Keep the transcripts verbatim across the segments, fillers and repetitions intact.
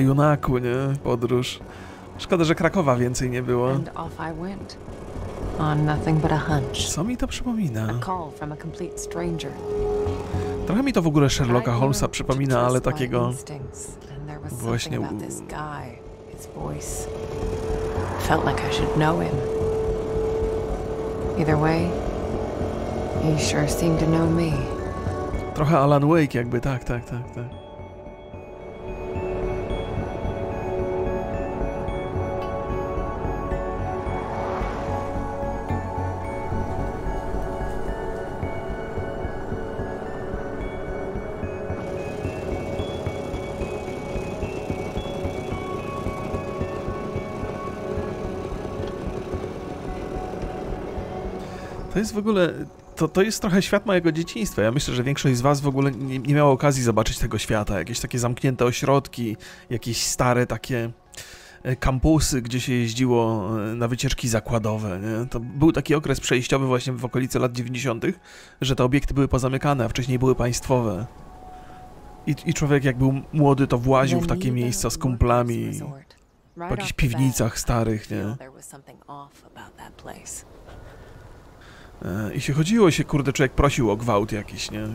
junaku, nie? Podróż. Szkoda, że Krakowa więcej nie było. Co mi to przypomina? Trochę mi to w ogóle Sherlocka Holmesa przypomina, ale takiego... Właśnie... Trochę Alan Wake jakby, tak, tak, tak, tak. To jest w ogóle... To, to jest trochę świat mojego dzieciństwa. Ja myślę, że większość z was w ogóle nie, nie miała okazji zobaczyć tego świata. Jakieś takie zamknięte ośrodki, jakieś stare takie kampusy, gdzie się jeździło na wycieczki zakładowe, nie? To był taki okres przejściowy właśnie w okolicy lat dziewięćdziesiątych, że te obiekty były pozamykane, a wcześniej były państwowe. I, i człowiek jak był młody, to właził w takie miejsca z kumplami, w jakichś piwnicach starych, nie? I się chodziło się, kurde, człowiek prosił o gwałt jakiś, nie?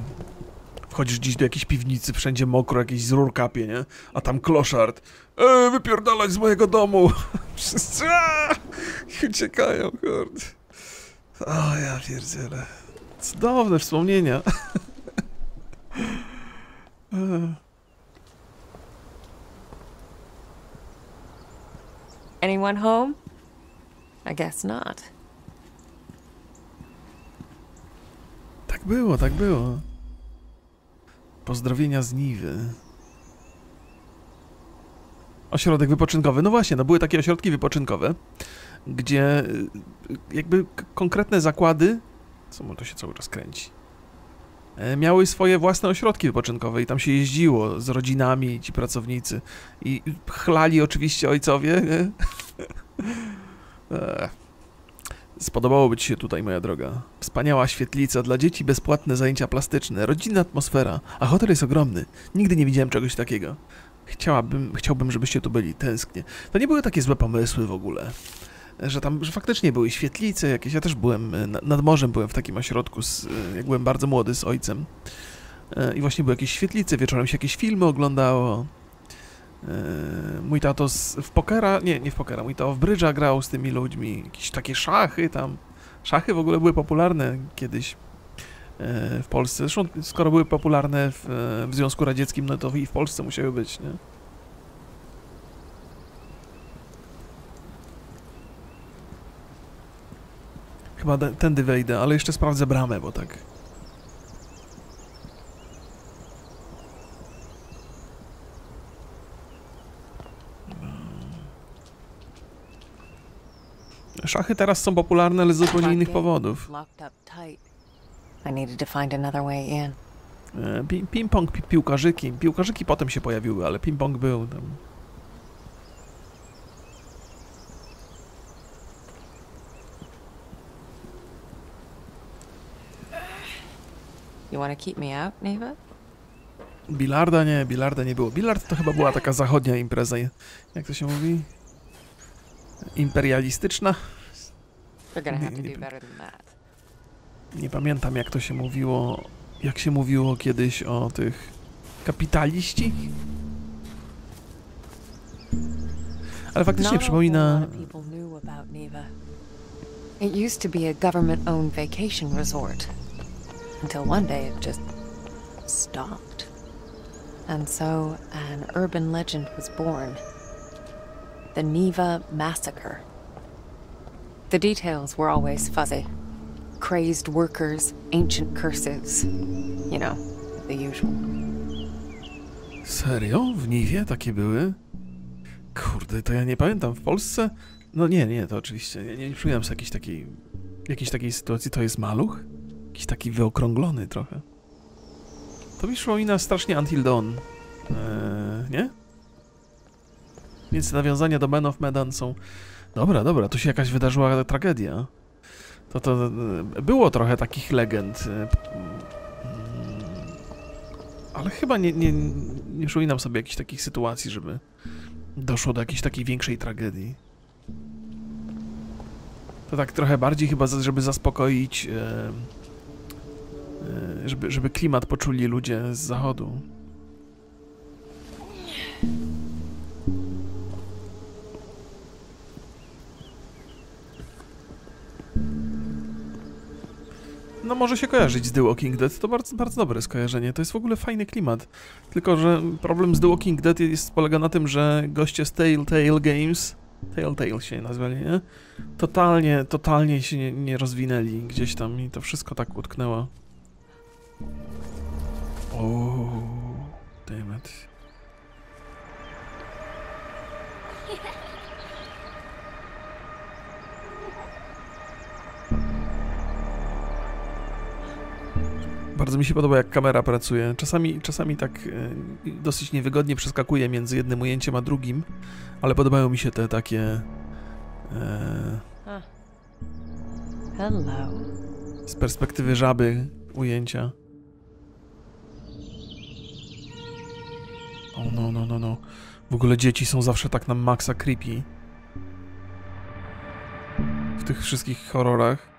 Wchodzisz dziś do jakiejś piwnicy, wszędzie mokro, jakieś z rur kapie, nie? A tam kloszard. Eee, wypierdalać z mojego domu! Wszyscy aaa! I uciekają, kurde. O, ja pierdzielę. Cudowne wspomnienia. Anyone home? I guess not. Tak było, tak było. Pozdrowienia z Niwy. Ośrodek wypoczynkowy. No właśnie, no były takie ośrodki wypoczynkowe, gdzie jakby konkretne zakłady, co mu to się cały czas kręci, miały swoje własne ośrodki wypoczynkowe i tam się jeździło z rodzinami ci pracownicy. I chlali oczywiście ojcowie, nie? Spodobałoby ci się tutaj, moja droga. Wspaniała świetlica, dla dzieci bezpłatne zajęcia plastyczne, rodzinna atmosfera, a hotel jest ogromny. Nigdy nie widziałem czegoś takiego. Chciałabym, chciałbym, żebyście tu byli, tęsknię. To nie były takie złe pomysły w ogóle, że tam że faktycznie były świetlice jakieś. Ja też byłem, nad morzem byłem w takim ośrodku, z, jak byłem bardzo młody, z ojcem. I właśnie były jakieś świetlice, wieczorem się jakieś filmy oglądało. Mój tato z, w pokera, nie, nie w pokera, mój tato w brydża grał z tymi ludźmi, jakieś takie szachy tam. Szachy w ogóle były popularne kiedyś w Polsce, zresztą skoro były popularne w, w Związku Radzieckim, no to i w Polsce musiały być, nie? Chyba tędy wejdę, ale jeszcze sprawdzę bramę, bo tak... Szachy teraz są popularne, ale z zupełnie innych powodów. Ping-pong, pi piłkarzyki. Piłkarzyki potem się pojawiły, ale ping-pong był tam. Bilarda nie, bilarda nie było. Bilard to chyba była taka zachodnia impreza. Jak to się mówi? Imperialistyczna? Nie, nie, nie pamiętam, jak to się mówiło, jak się mówiło kiedyś o tych kapitaliści. Ale faktycznie przypomina... The Newa massacre. The details were always fuzzy. Crazed workers, ancient curses. You know, the usual. Serio? W Niwie takie były? Kurde, to ja nie pamiętam. W Polsce? No nie, nie, to oczywiście. Nie, nie, nie przypominam sobie jakiejś takiej, jakiejś takiej sytuacji. To jest maluch? Jakiś taki wyokrąglony trochę. To mi przypomina strasznie Until Dawn. Eee, nie? Więc nawiązania do Man of Medan są... Dobra, dobra, tu się jakaś wydarzyła tragedia. To, to było trochę takich legend. Ale chyba nie, nie, nie przypominam sobie jakichś takich sytuacji, żeby... doszło do jakiejś takiej większej tragedii. To tak trochę bardziej chyba, żeby zaspokoić, żeby, żeby klimat poczuli ludzie z zachodu. No może się kojarzyć z The Walking Dead, to bardzo, bardzo dobre skojarzenie, to jest w ogóle fajny klimat. Tylko że problem z The Walking Dead jest, polega na tym, że goście z Telltale Games, Telltale się nazwali, nie? Totalnie, totalnie się nie, nie rozwinęli gdzieś tam i to wszystko tak utknęło. Oh, damn it. Bardzo mi się podoba, jak kamera pracuje. Czasami, czasami tak y, dosyć niewygodnie przeskakuje między jednym ujęciem a drugim, ale podobają mi się te takie y, z perspektywy żaby ujęcia. O no, no, no, no. W ogóle dzieci są zawsze tak na maksa creepy. W tych wszystkich horrorach.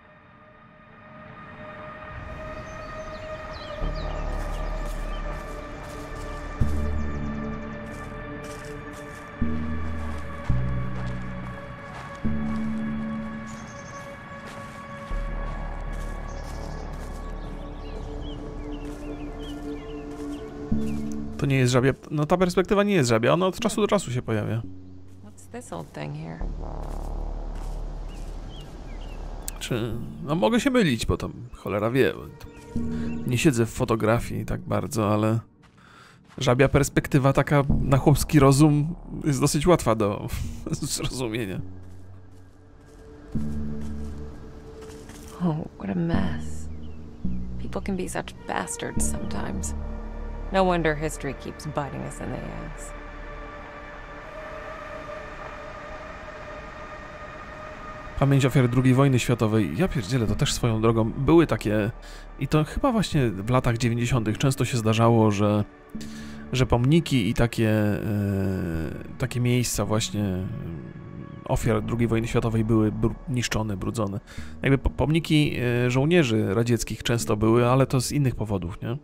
To nie jest żabia. No ta perspektywa nie jest żabia, ona od czasu do czasu się pojawia. Czy... No mogę się mylić, bo tam cholera wie. Nie siedzę w fotografii tak bardzo, ale... Żabia perspektywa taka na chłopski rozum jest dosyć łatwa do zrozumienia. Oh, what a mess. People can be such bastards sometimes. No wonder history keeps biting us in the ass. Pamięć ofiar drugiej wojny światowej. Ja pierdzielę, to też swoją drogą. Były takie... I to chyba właśnie w latach dziewięćdziesiątych często się zdarzało, że, że pomniki i takie, yy, takie miejsca właśnie ofiar drugiej wojny światowej były br niszczone, brudzone. Jakby po pomniki żołnierzy radzieckich często były, ale to z innych powodów, nie?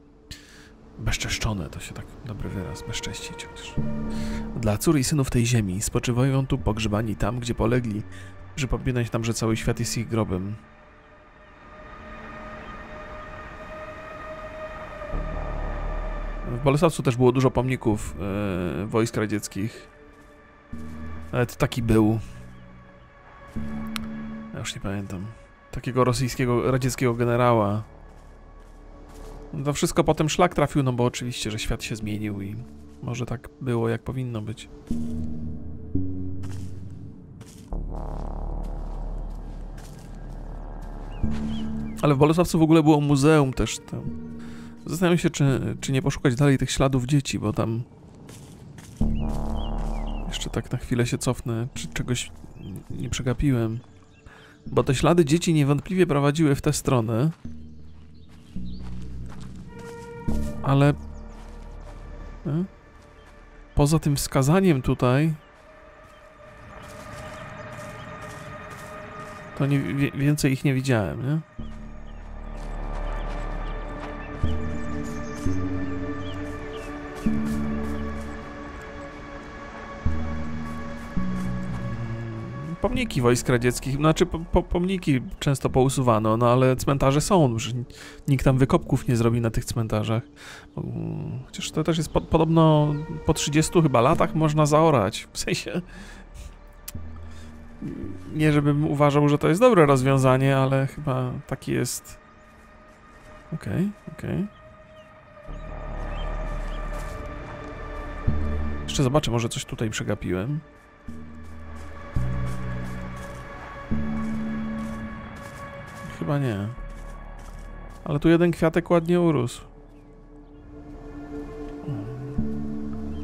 Bezczeszczone, to się tak dobry wyraz, bezcześcić. Dla cór i synów tej ziemi spoczywają tu pogrzebani tam, gdzie polegli, przypominać nam, że cały świat jest ich grobem. W Bolesławcu też było dużo pomników yy, wojsk radzieckich. Nawet taki był. Ja już nie pamiętam. Takiego rosyjskiego, radzieckiego generała. To wszystko potem szlak trafił, no bo oczywiście, że świat się zmienił i może tak było, jak powinno być. Ale w Bolesławcu w ogóle było muzeum też tam. Zastanawiam się, czy, czy nie poszukać dalej tych śladów dzieci, bo tam... Jeszcze tak na chwilę się cofnę, czy czegoś nie przegapiłem. Bo te ślady dzieci niewątpliwie prowadziły w tę stronę. Ale nie? Poza tym wskazaniem tutaj to nie, więcej ich nie widziałem, nie? Pomniki wojsk radzieckich, znaczy po, po, pomniki często pousuwano, no ale cmentarze są, już nikt tam wykopków nie zrobi na tych cmentarzach. Chociaż to też jest po, podobno po trzydziestu chyba latach można zaorać, w sensie... Nie żebym uważał, że to jest dobre rozwiązanie, ale chyba taki jest... Okej, okej. Jeszcze zobaczę, może coś tutaj przegapiłem. Chyba nie. Ale tu jeden kwiatek ładnie urósł. Hmm.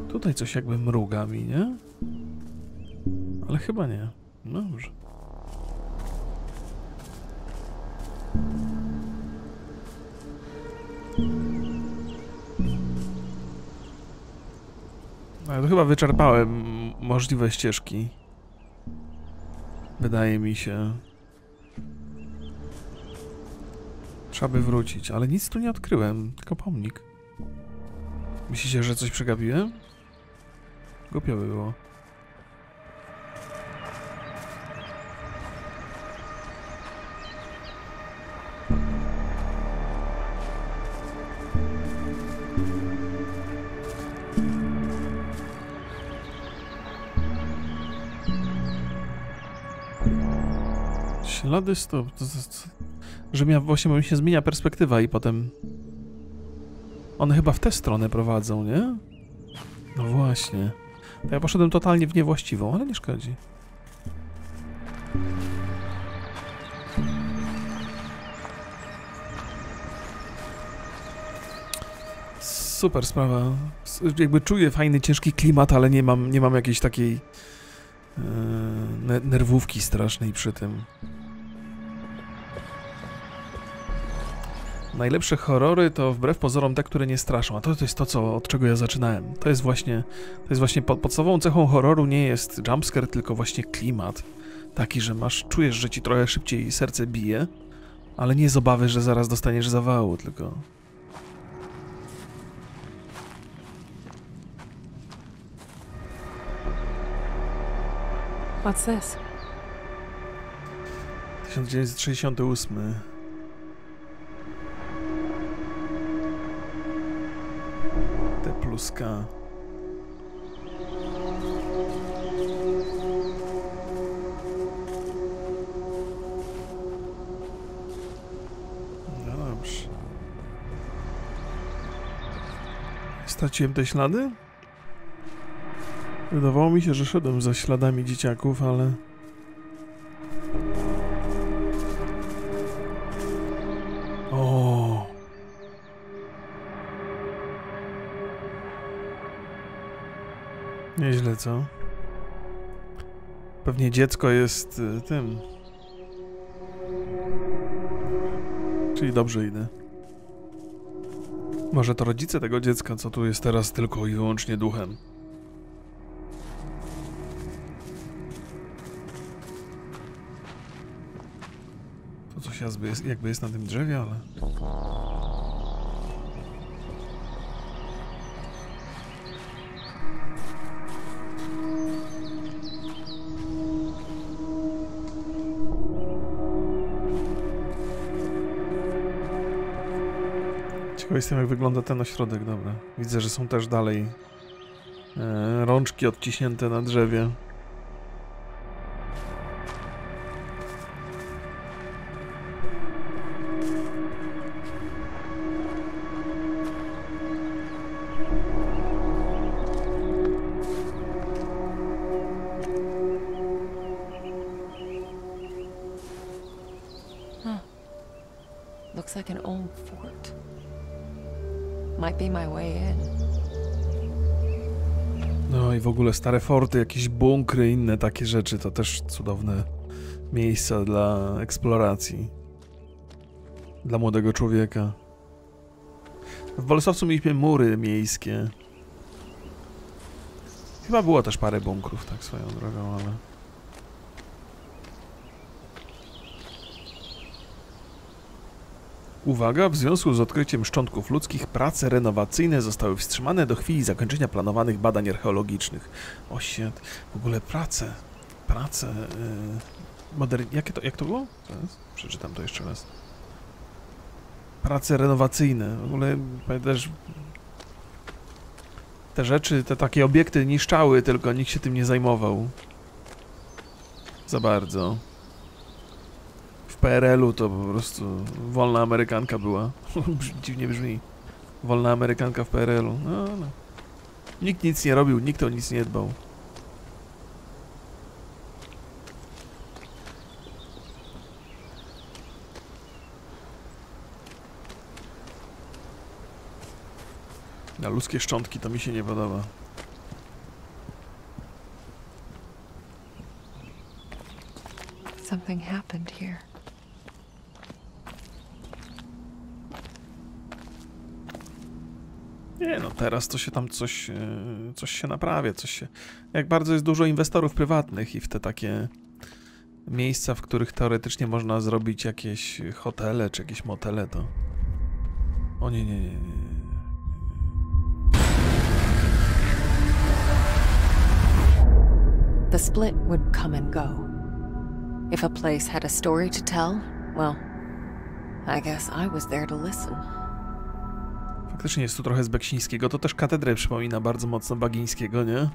Tutaj coś jakby mruga mi, nie? Ale chyba nie. No dobrze. Ale Chyba wyczerpałem możliwe ścieżki. Wydaje mi się. Trzeba by wrócić, ale nic tu nie odkryłem, tylko pomnik. Myślicie, że coś przegapiłem? Głupio by było. Ślady stóp. Że miał, właśnie mi się zmienia perspektywa i potem... One chyba w tę stronę prowadzą, nie? No właśnie. To ja poszedłem totalnie w niewłaściwą, ale nie szkodzi. Super sprawa. Jakby czuję fajny, ciężki klimat, ale nie mam, nie mam jakiejś takiej... Yy, nerwówki strasznej przy tym. Najlepsze horrory to wbrew pozorom te, które nie straszą, a to, to jest to, co, od czego ja zaczynałem. To jest właśnie, to jest właśnie pod, podstawową cechą horroru nie jest jumpscare, tylko właśnie klimat. Taki, że masz, czujesz, że ci trochę szybciej serce bije, ale nie z obawy, że zaraz dostaniesz zawału, tylko... What's this? tysiąc dziewięćset sześćdziesiąty ósmy. T plus K. No dobrze. Straciłem te ślady? Wydawało mi się, że szedłem za śladami dzieciaków, ale... O. Nieźle, co? Pewnie dziecko jest tym. Czyli dobrze idę. Może to rodzice tego dziecka, co tu jest teraz tylko i wyłącznie duchem. Jest, jakby jest na tym drzewie, ale... Ciekaw jestem, jak wygląda ten ośrodek, dobra. Widzę, że są też dalej e, rączki odciśnięte na drzewie. No i w ogóle stare forty, jakieś bunkry, inne takie rzeczy, to też cudowne miejsca dla eksploracji. Dla młodego człowieka. W Bolesławcu mieliśmy mury miejskie. Chyba było też parę bunkrów, tak swoją drogą, ale... Uwaga, w związku z odkryciem szczątków ludzkich prace renowacyjne zostały wstrzymane do chwili zakończenia planowanych badań archeologicznych. O shit, w ogóle prace, prace, yy, modern... Jakie to, jak to było? Teraz przeczytam to jeszcze raz. Prace renowacyjne, w ogóle też te rzeczy, te takie obiekty niszczały, tylko nikt się tym nie zajmował. Za bardzo. W P R L-u to po prostu wolna Amerykanka była. Dziwnie brzmi. Wolna Amerykanka w P R L-u. No, no. Nikt nic nie robił, nikt o nic nie dbał. Na ludzkie szczątki to mi się nie podoba. Something happened here. Nie no, teraz to się tam coś, coś się naprawia, coś się... Jak bardzo jest dużo inwestorów prywatnych i w te takie miejsca, w których teoretycznie można zrobić jakieś hotele czy jakieś motele, to... O nie, nie, nie, nie. The split would come and go. If a place had a story to tell, well, I guess I was there to listen. Faktycznie jest tu trochę z Beksińskiego, to też katedrę przypomina bardzo mocno Bagińskiego, nie?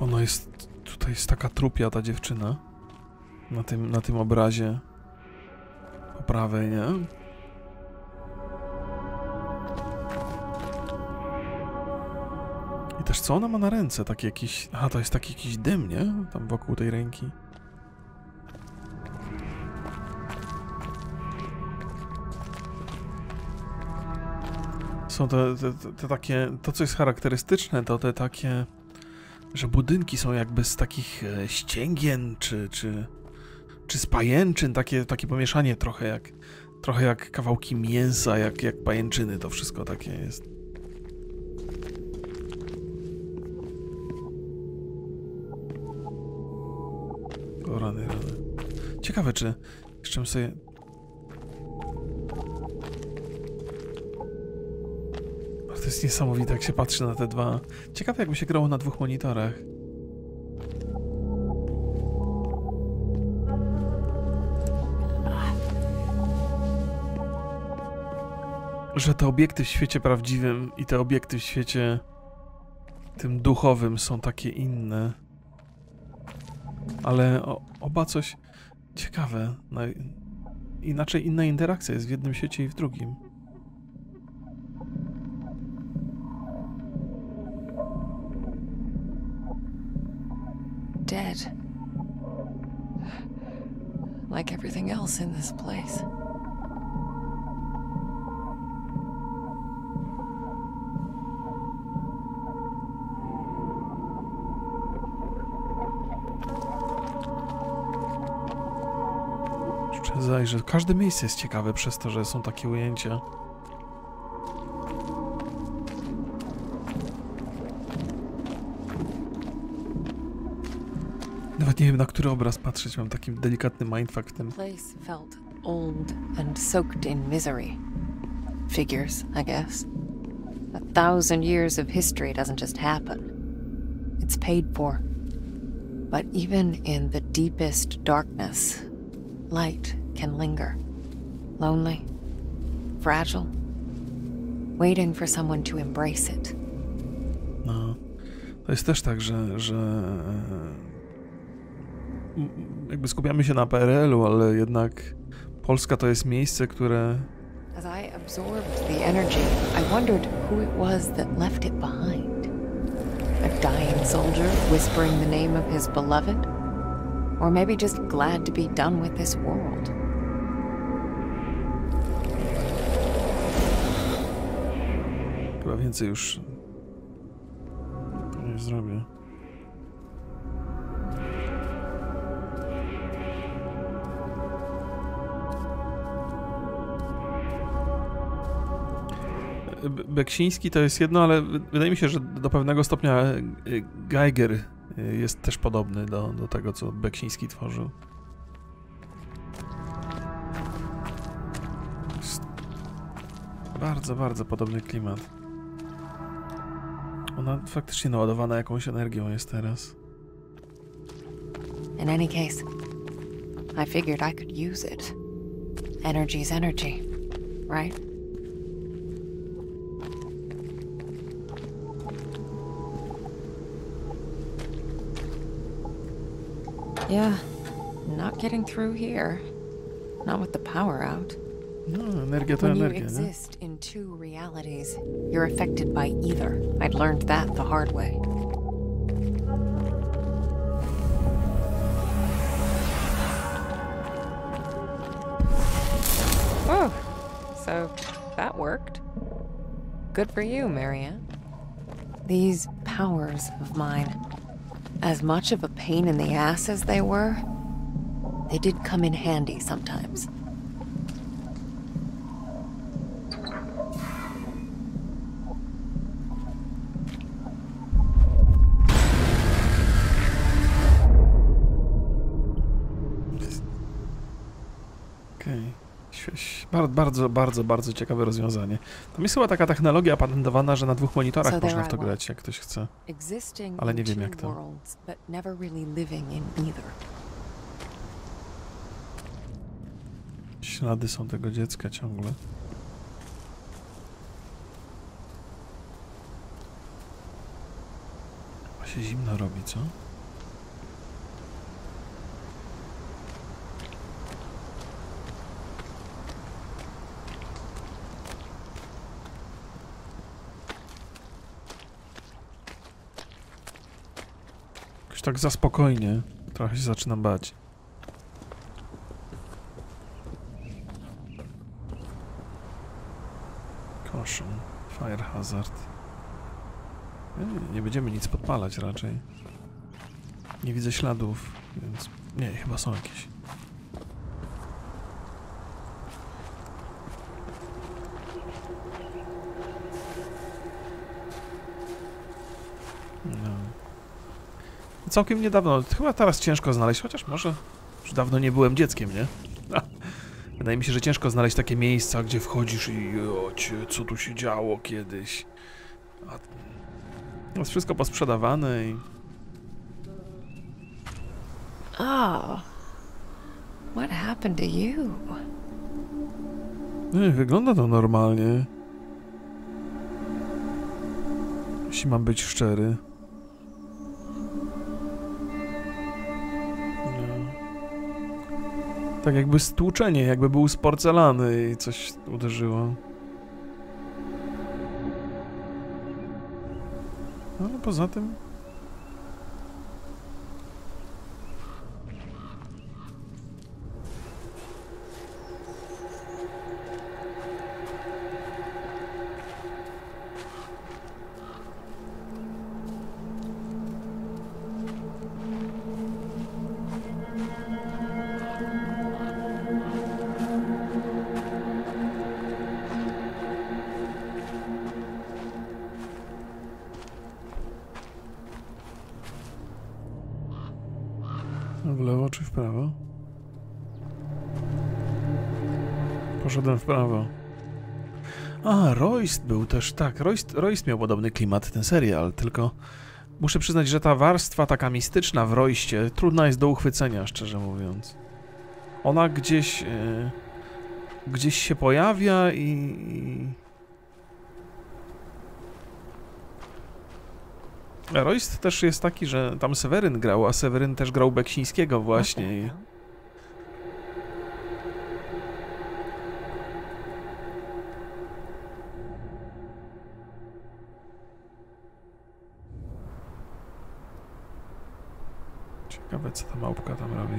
Ono jest... tutaj jest taka trupia ta dziewczyna. Na tym, na tym obrazie. Po prawej, nie? I też co ona ma na ręce? Taki jakiś... Aha, to jest taki jakiś dym, nie? Tam wokół tej ręki. Są te, te, te takie... To, co jest charakterystyczne, to te takie... Że budynki są jakby z takich ścięgien, czy... czy, czy z pajęczyn. Takie, takie pomieszanie trochę jak... Trochę jak kawałki mięsa, jak, jak pajęczyny. To wszystko takie jest. O, rany, rany. Ciekawe, czy... Z czym sobie... To jest niesamowite, jak się patrzy na te dwa... Ciekawe, jakby się grało na dwóch monitorach. Że te obiekty w świecie prawdziwym i te obiekty w świecie... tym duchowym są takie inne. Ale o, oba coś ciekawe. No, inaczej inna interakcja jest w jednym sieci i w drugim. Dead. Like everything else in this place. Zajrzę. Każde miejsce jest ciekawe przez to, że są takie ujęcia. Nawet nie wiem, na który obraz patrzeć. Mam taki delikatny mindfuck w tym. Place felt old and soaked in misery. Figures, I guess. A thousand years of history doesn't just happen. It's paid for. But even in the deepest darkness, light can linger, lonely, fragile, waiting for someone to embrace it. No, to jest też tak, że, że jakby skupiamy się na P R L-u, ale jednak Polska to jest miejsce, które... As I absorbed the energy, I wondered who it was that left it behind. A dying soldier whispering the name of his beloved? Or maybe just glad to be done with this world. Chyba więcej już nie zrobię. Beksiński to jest jedno, ale wydaje mi się, że do pewnego stopnia Geiger jest też podobny do, do tego, co Beksiński tworzył. Jest bardzo, bardzo podobny klimat. Ona faktycznie naładowana jakąś energią jest teraz. In any case, I figured I could use it. Energy's energy, right? Yeah, not getting through here. Not with the power out. No, energia to energia, when you exist in two realities, you're affected by either. I'd learned that the hard way. Oh, so that worked. Good for you, Marianne. These powers of mine, as much of a pain in the ass as they were, they did come in handy sometimes. Bardzo, bardzo, bardzo, bardzo ciekawe rozwiązanie. Tam jest chyba taka technologia patentowana, że na dwóch monitorach so można w to grać, jak ktoś chce. Ale nie wiem jak to. Ślady są tego dziecka ciągle. Chyba się zimno robi, co? Jakoś tak za spokojnie. Trochę się zaczynam bać. Fire hazard. Nie, nie będziemy nic podpalać raczej. Nie widzę śladów, więc... Nie, chyba są jakieś. No. Całkiem niedawno, chyba teraz ciężko znaleźć, chociaż może... Już dawno nie byłem dzieckiem, nie? Wydaje mi się, że ciężko znaleźć takie miejsca, gdzie wchodzisz i ocie, co tu się działo kiedyś. A jest wszystko posprzedawane i... Oh, what happened to you? Nie, wygląda to normalnie. Jeśli mam być szczery. Tak jakby stłuczenie, jakby był z porcelany i coś uderzyło. No ale poza tym... Poszedłem w prawo. A, Royst był też, tak. Royst, Royst miał podobny klimat, ten serial, tylko muszę przyznać, że ta warstwa taka mistyczna w Royście trudna jest do uchwycenia, szczerze mówiąc. Ona gdzieś... Yy, gdzieś się pojawia i... Royst też jest taki, że tam Seweryn grał, a Seweryn też grał Beksińskiego właśnie. Ciekawe, co ta małpka tam robi.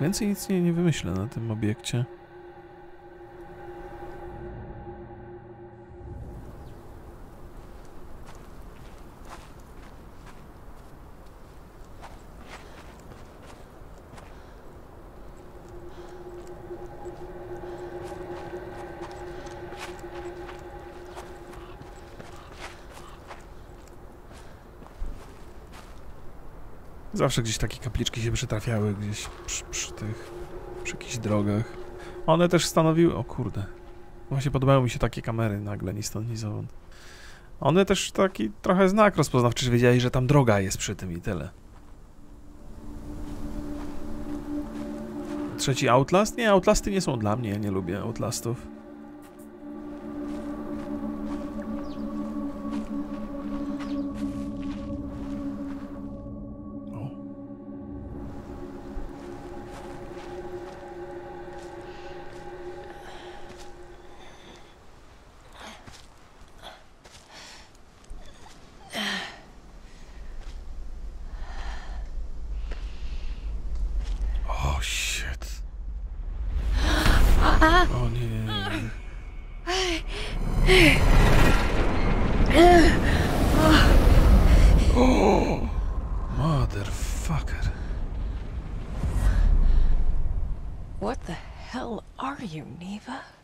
Więcej nic nie, nie wymyślę na tym obiekcie. Zawsze gdzieś takie kapliczki się przytrafiały, gdzieś przy, przy tych, przy jakichś drogach. One też stanowiły, o kurde, właśnie podobają mi się takie kamery nagle, ni stąd, ni zowąd. One też taki trochę znak rozpoznawczy, że wiedzieli, że tam droga jest przy tym i tyle. Trzeci Outlast? Nie, Outlasty nie są dla mnie, ja nie lubię Outlastów. What the hell are you, Neva?